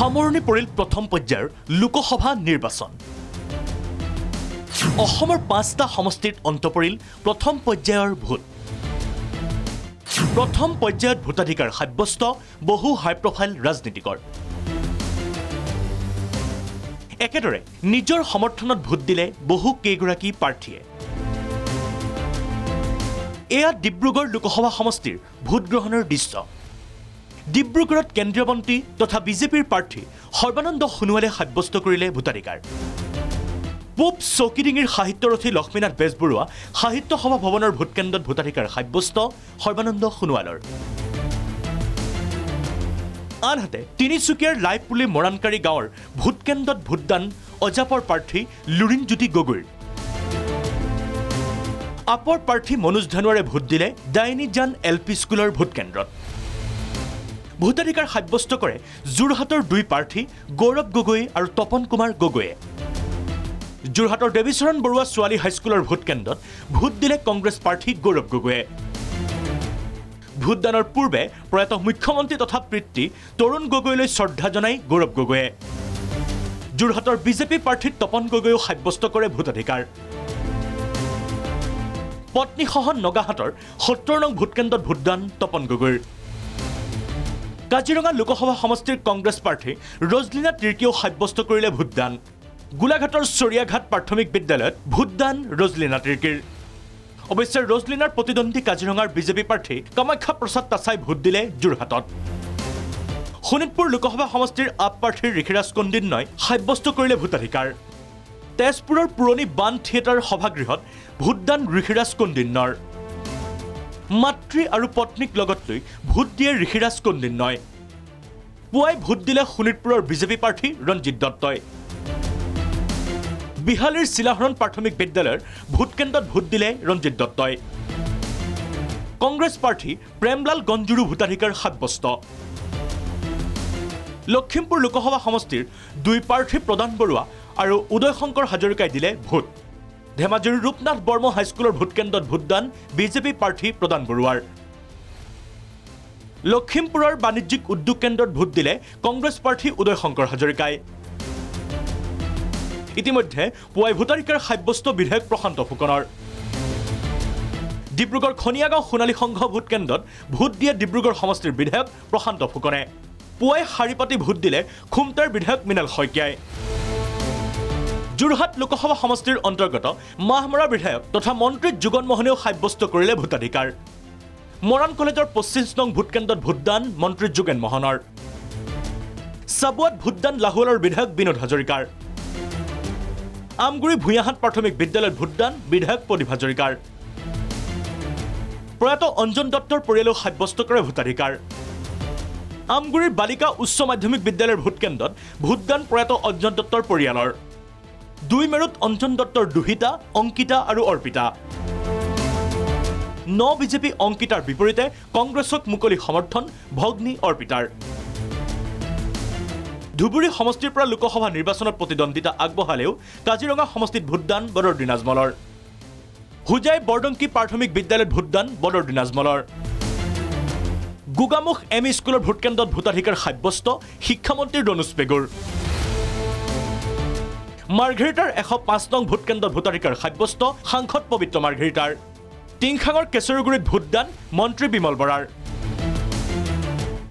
সামৰণি পৰিল প্ৰথম পৰ্যায়ৰ লোকসভা নিৰ্বাচন অসমৰ পাঁচটা সমষ্টিত অন্ত পৰিল প্ৰথম পৰ্যায়ৰ ভোট প্ৰথম পৰ্যায়ত ভোটাধিকাৰ সাব্যস্ত বহু হাই প্ৰফাইল ৰাজনীতিকৰ একেদৰে নিজৰ সমৰ্থনত ভোট দিলে বহু কেগৰাকী প্ৰাৰ্থীয়ে এয়া ডিব্ৰুগড় লোকসভা সমষ্টিৰ ভোট গ্ৰহণৰ দৃশ্য ডিব্ৰুগড়ত কেন্দ্ৰীয় মন্ত্ৰী তথা বিজেপিৰ প্ৰাৰ্থী সৰ্বানন্দ সোণোৱালে সাব্যস্ত কৰিলে ভোটাধিকাৰ পূব চৌকিডিঙিৰ সাহিত্যৰথী লক্ষ্মীনাথ বেজবৰুৱা সাহিত্য সভা ভৱনৰ ভোটকেন্দ্ৰত ভোটাধিকাৰ সাব্যস্ত সৰ্বানন্দ সোণোৱালৰ আনহাতে তিনিচুকীয়াৰ লাইপুলি মৰাণকাৰী গাঁৱৰ ভোটকেন্দ্ৰত ভোটদান অজাপৰ প্ৰাৰ্থী লুৰিণজ্যোতি গগৈৰ আপৰ প্ৰাৰ্থী মনোজ ধানোৱাৰে ভোট দিলে ডাইনিজান এলপি স্কুলৰ ভোটকেন্দ্ৰত ভোটাধিকাৰ সাব্যস্ত কৰে জুৰহাটৰ দুই প্ৰাৰ্থী গৌৰৱ গগৈ আৰু তপন কুমাৰ গগৈয়ে জুৰহাটৰ দেৱীচৰণ বৰুৱা ছোৱালী হাইস্কুলৰ ভোটকেন্দ্ৰত ভোট দিলে কংগ্ৰেছ প্ৰাৰ্থী গৌৰৱ গগৈয়ে ভোটদানৰ পূৰ্বে প্ৰয়াত মুখ্যমন্ত্ৰী তথা প্ৰীতি তৰুণ গগৈলৈ শ্ৰদ্ধা জনাই গৌৰৱ গগৈয়ে জুৰহাটৰ বিজেপি প্ৰাৰ্থী তপন গগৈও সাব্যস্ত কৰে ভোটাধিকাৰ পত্নীসহ নগাহাটৰ ৭০ নং ভোটকেন্দ্ৰত ভোটদান তপন গগৈৰ কাজিৰঙা লোকসভা সমষ্টিৰ কংগ্ৰেছ প্ৰাৰ্থী ৰজলিনা তিৰ্কীয়েও সাব্যস্ত কৰিলে ভোটদান গোলাঘাটৰ চৰিয়াঘাট প্ৰাথমিক বিদ্যালয়ত ভোটদান ৰজলিনা তিৰ্কীৰ অৱশ্যে ৰজলিনাৰ প্ৰতিদ্বন্দ্বী কাজিৰঙাৰ বিজেপি প্ৰাৰ্থী কামাখ্যা প্ৰসাদ তাছাই ভোট দিলে যোৰহাটত শোণিতপুৰ লোকসভা সমষ্টিৰ আপ প্ৰাৰ্থীৰ ঋষিৰাজ কণ্ডিন্যই সাব্যস্ত কৰিলে ভোটাধিকাৰ তেজপুৰৰ পুৰণি বান থিয়েটাৰ সভাগৃহত ভোটদান ঋষিৰাজ কণ্ডিন্যৰ মাতৃ আৰু পত্নীক লগত লৈ ভোট দিয়ে ঋষিৰাজ কণ্ডিন্যই পুৱাই ভোট দিলে শোণিতপুৰৰ বিজেপি প্ৰাৰ্থী ৰঞ্জিত দত্তই বিহালীৰ শিলাহৰণ প্ৰাথমিক বিদ্যালয়ৰ ভোটকেন্দ্ৰত ভোট দিলে ৰঞ্জিত দত্তই কংগ্ৰেছ প্ৰাৰ্থী প্ৰেমলাল গঞ্জুৰো ভোটাধিকাৰ সাব্যস্ত লখিমপুৰ লোকসভা সমষ্টিৰ দুই প্ৰাৰ্থী প্ৰদান বৰুৱা আৰু উদয় শংকৰ হাজৰিকাই দিলে ভোট ধেমাজিৰ ৰূপনাথ বৰ্মা হাইস্কুলৰ ভোটকেন্দ্ৰত ভোটদান বিজেপি প্ৰাৰ্থী প্ৰদান বৰুৱাৰ লখিমপুৰৰ বাণিজ্যিক উদ্যোগ কেন্দ্ৰত ভোট দিলে কংগ্ৰেছ প্ৰাৰ্থী উদয় শংকৰ হাজৰিকাই ইতিমধ্যে পুৱাই ভোটাধিকাৰ সাব্যস্ত বিধায়ক প্ৰশান্ত ফুকনৰ ডিব্ৰুগড় খনিয়াগাঁও সোণালী সংঘ ভোটকেন্দ্ৰত ভোট দিয়ে ডিব্ৰুগড় সমষ্টিৰ বিধায়ক প্ৰশান্ত ফুকনে পুৱাই শাৰী পাতি ভোট দিলে খুমটাৰ বিধায়ক মৃণাল শইকীয়াই যোৰহাট লোকসভা সমষ্টিৰ অন্তৰ্গত মাহমৰা বিধায়ক তথা মন্ত্ৰী যুগন মোহনেও সাব্যস্ত কৰিলে ভোটাধিকাৰ মৰাণ কলেজৰ ২৫ নং ভোটকেন্দ্ৰত ভোটদান মন্ত্ৰী যুগেন মোহনৰ চাবুৱাত ভোটদান লাহোৱালৰ বিধায়ক বিনোদ হাজৰিকাৰ আমগুৰি ভূঞাহাট প্ৰাথমিক বিদ্যালয়ত ভোটদান বিধায়ক পদি হাজৰিকাৰ প্ৰয়াত অঞ্জন দত্তৰ পৰিয়ালেও সাব্যস্ত কৰে ভোটাধিকাৰ আমগুৰিৰ বালিকা উচ্চ মাধ্যমিক বিদ্যালয়ৰ ভোটকেন্দ্ৰত ভোটদান প্ৰয়াত অঞ্জন দত্তৰ পৰিয়ালৰ দুই মেৰুত অঞ্জন দত্তৰ দুহিতা অংকিতা আৰু অৰ্পিতা ন বিজেপি অংকিতাৰ বিপৰীতে কংগ্ৰেছক মুকলি সমৰ্থন ভগ্নী অৰ্পিতাৰ ধুবুৰী সমষ্টিৰ পৰা লোকসভা নিৰ্বাচনত প্ৰতিদ্বন্দ্বিতা আগবঢ়ালেও কাজিৰঙা সমষ্টিত ভোটদান বদৰুদ্দিন আজমলৰ হুজাই বৰডংকি প্ৰাথমিক বিদ্যালয়ত ভোটদান বদৰুদ্দিন আজমলৰ গোগামুখ এম ই স্কুলৰ ভোটকেন্দ্ৰত ভোটাধিকাৰ সাব্যস্ত শিক্ষামন্ত্ৰী ৰণুজ পেগুৰ মাৰ্ঘেৰিটাৰ ১০৫ নং ভোটকেন্দ্ৰত ভোটাধিকাৰ সাব্যস্ত সাংসদ পবিত্ৰ মাৰ্ঘেৰিটাৰ টিংখাঙৰ কেশৰগুৰিত ভোটদান মন্ত্ৰী বিমল বৰাৰ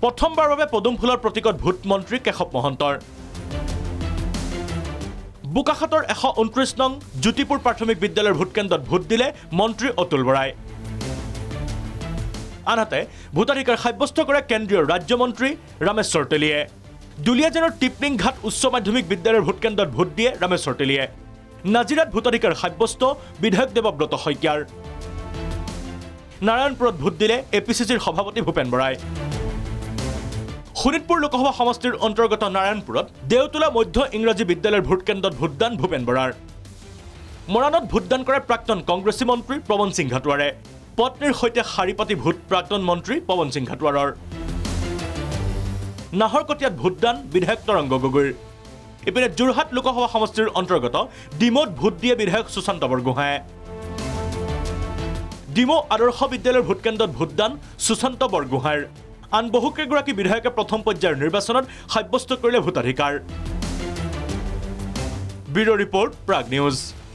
প্ৰথমবাৰৰ বাবে পদুমফুলৰ প্ৰতীকত ভোট মন্ত্ৰী কেশৱ মহন্তৰ বোকাখাটৰ ১২৯ নং জ্যোতিপুৰ প্ৰাথমিক বিদ্যালয়ৰ ভোটকেন্দ্ৰত ভোট দিলে মন্ত্ৰী অতুল বৰাই আনহাতে ভোটাধিকাৰ সাব্যস্ত কৰে কেন্দ্ৰীয় ৰাজ্যমন্ত্ৰী ৰামেশ্বৰ তেলীয়ে দুলিয়াজানৰ টিপলিং ঘাট উচ্চ মাধ্যমিক বিদ্যালয়ৰ ভোটকেন্দ্ৰত ভোট দিয়ে ৰামেশ্বৰ তেলীয়ে নাজিৰাত ভোটাধিকাৰ সাব্যস্ত বিধায়ক দেৱব্ৰত শইকীয়াৰ নাৰায়ণপুৰত ভোট দিলে এ পি চি চিৰ সভাপতি ভূপেন বৰাই শোণিতপুৰ লোকসভা সমষ্টিৰ অন্তৰ্গত নাৰায়ণপুৰত দেউতলা মধ্য ইংৰাজী বিদ্যালয়ৰ ভোটকেন্দ্ৰত ভোটদান ভূপেন বৰাৰ মৰাণত ভোটদান কৰে প্ৰাক্তন কংগ্ৰেছী মন্ত্ৰী পৱন সিংঘাটোৱাৰে পত্নীৰ সৈতে শাৰী পাতি ভোট প্ৰাক্তন মন্ত্ৰী পৱন সিংঘাটোৱাৰৰ নাহৰকটিয়াত ভোটদান বিধায়ক তৰণ গগৈৰ ইপিনে যোৰহাট লোকসভা সমষ্টিৰ অন্তৰ্গত ডিমৌত ভোট দিয়ে বিধায়ক সুশান্ত বৰগোহাঁয়ে ডিমৌ আদৰ্শ বিদ্যালয়ৰ ভোটকেন্দ্ৰত ভোটদান সুশান্ত বৰগোহাঁইৰ and বহুকেইগৰাকী বিধায়কে প্ৰথম পৰ্যায়ৰ নিৰ্বাচনত সাব্যস্ত কৰিলে ভোটাধিকাৰ ব্যুৰ' ৰিপৰ্ট প্ৰাগ নিউজ